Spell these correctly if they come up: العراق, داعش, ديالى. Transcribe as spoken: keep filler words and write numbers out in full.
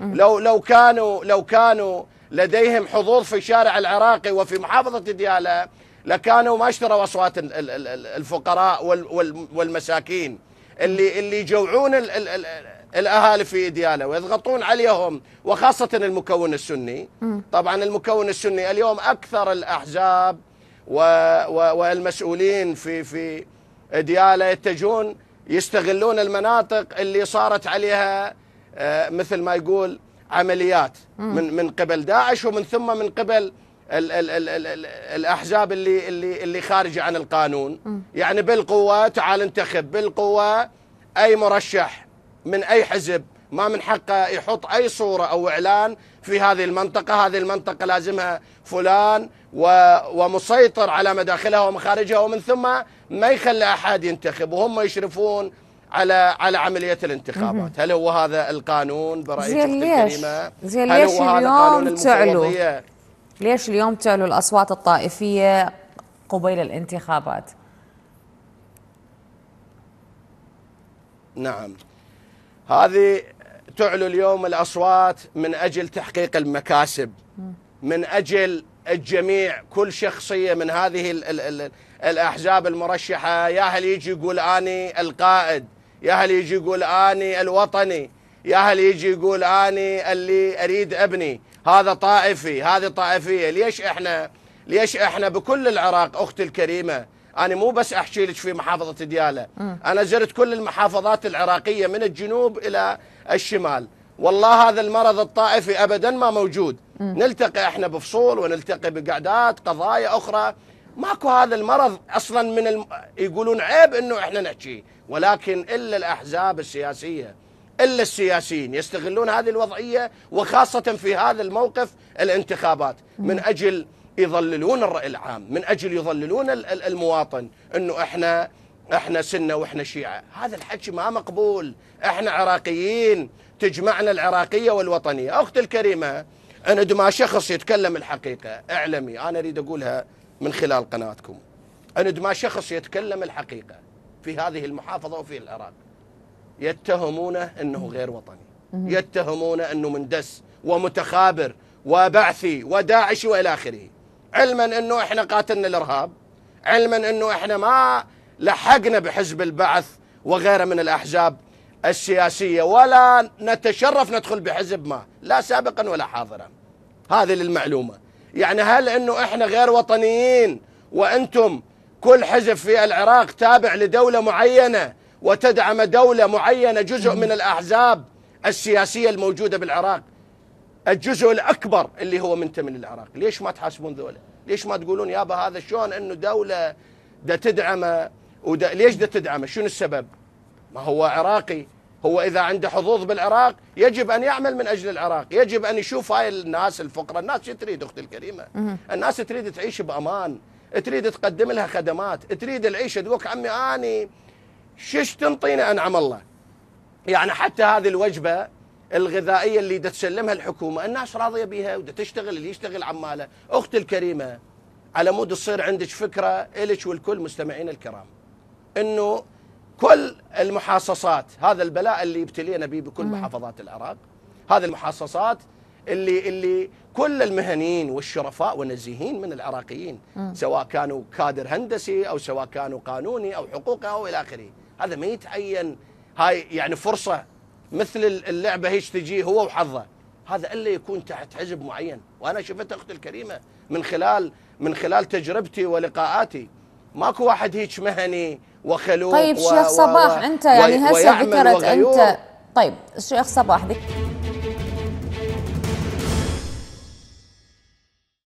لو لو كانوا لو كانوا لديهم حضور في شارع العراقي وفي محافظة ديالى لكانوا ما اشتروا أصوات الفقراء والمساكين اللي اللي يجوعون الأهالي في ديالى ويضغطون عليهم، وخاصة المكون السني. طبعا المكون السني اليوم أكثر الأحزاب والمسؤولين في في ديالى يتجهون يستغلون المناطق اللي صارت عليها مثل ما يقول عمليات من من قبل داعش ومن ثم من قبل ال ال ال ال الأحزاب اللي اللي اللي خارجة عن القانون. يعني بالقوة تعال انتخب بالقوة أي مرشح من أي حزب، ما من حقه يحط أي صورة أو إعلان في هذه المنطقة، هذه المنطقة لازمها فلان ومسيطر على مداخلها ومخارجها، ومن ثم ما يخلي أحد ينتخب وهم يشرفون على على عملية الانتخابات. هل هو هذا القانون برأيك أختي الكريمة؟ زين ليش اليوم تعلو ليش اليوم تعلو الأصوات الطائفية قبيل الانتخابات؟ نعم، هذه تعلو اليوم الأصوات من أجل تحقيق المكاسب، من أجل الجميع. كل شخصية من هذه ال ال ال الأحزاب المرشحة يا هل يجي يقول أني القائد، يا هل يجي يقول أني الوطني، يا هل يجي يقول أني اللي أريد أبني، هذا طائفي هذه طائفية. ليش إحنا ليش إحنا بكل العراق أختي الكريمة، أنا مو بس أحكي لك في محافظة ديالى، أنا زرت كل المحافظات العراقية من الجنوب إلى الشمال، والله هذا المرض الطائفي أبدا ما موجود. نلتقي إحنا بفصول ونلتقي بقعدات قضايا أخرى، ماكو هذا المرض أصلا. من الم... يقولون عيب أنه إحنا نحكي، ولكن إلا الأحزاب السياسية إلا السياسيين يستغلون هذه الوضعية، وخاصة في هذا الموقف الانتخابات، من أجل يضللون الرأي العام، من أجل يضللون المواطن أنه إحنا إحنا سنة وإحنا شيعة. هذا الحكي ما مقبول، إحنا عراقيين، تجمعنا العراقية والوطنية. أختي الكريمة، عندما شخص يتكلم الحقيقة، اعلمي أنا أريد أقولها من خلال قناتكم، عندما شخص يتكلم الحقيقة في هذه المحافظة وفي العراق يتهمونه أنه غير وطني، يتهمونه أنه مندس ومتخابر وبعثي وداعش وإلى آخره، علما أنه إحنا قاتلنا الإرهاب، علما أنه إحنا ما لحقنا بحزب البعث وغيره من الأحزاب السياسية، ولا نتشرف ندخل بحزب ما، لا سابقا ولا حاضرا. هذه للمعلومة. يعني هل أنه إحنا غير وطنيين وأنتم كل حزب في العراق تابع لدولة معينة وتدعم دولة معينة؟ جزء من الأحزاب السياسية الموجودة بالعراق، الجزء الأكبر اللي هو من تمن العراق، ليش ما تحاسبون ذولا؟ ليش ما تقولون يابا هذا شلون أنه دولة دا تدعمه ودا ليش دا تدعمه؟ شنو السبب؟ ما هو عراقي، هو إذا عنده حظوظ بالعراق يجب أن يعمل من أجل العراق، يجب أن يشوف هاي الناس الفقراء. الناس تريد أختي الكريمة، الناس تريد تعيش بأمان، تريد تقدم لها خدمات، تريد العيش دوك عمي أني شش تنطينا أنعم الله. يعني حتى هذه الوجبة الغذائية اللي دا تسلمها الحكومة الناس راضية بيها ودا تشتغل، اللي يشتغل عماله. أختي الكريمة، على مود تصير عندك فكرة إلك والكل مستمعين الكرام، أنه كل المحاصصات، هذا البلاء اللي يبتلينا به بكل مم. محافظات العراق، هذه المحاصصات اللي اللي كل المهنيين والشرفاء والنزيهين من العراقيين، مم. سواء كانوا كادر هندسي او سواء كانوا قانوني او حقوقي او الى اخره، هذا ما يتعين. هاي يعني فرصه مثل اللعبه هيك تجي هو وحظه، هذا الا يكون تحت حزب معين. وانا شفتها اختي الكريمه من خلال من خلال تجربتي ولقاءاتي، ماكو واحد هيك مهني وخلوق. طيب شيخ صباح، و... انت يعني هسه ذكرت انت، طيب شيخ صباح ذكرت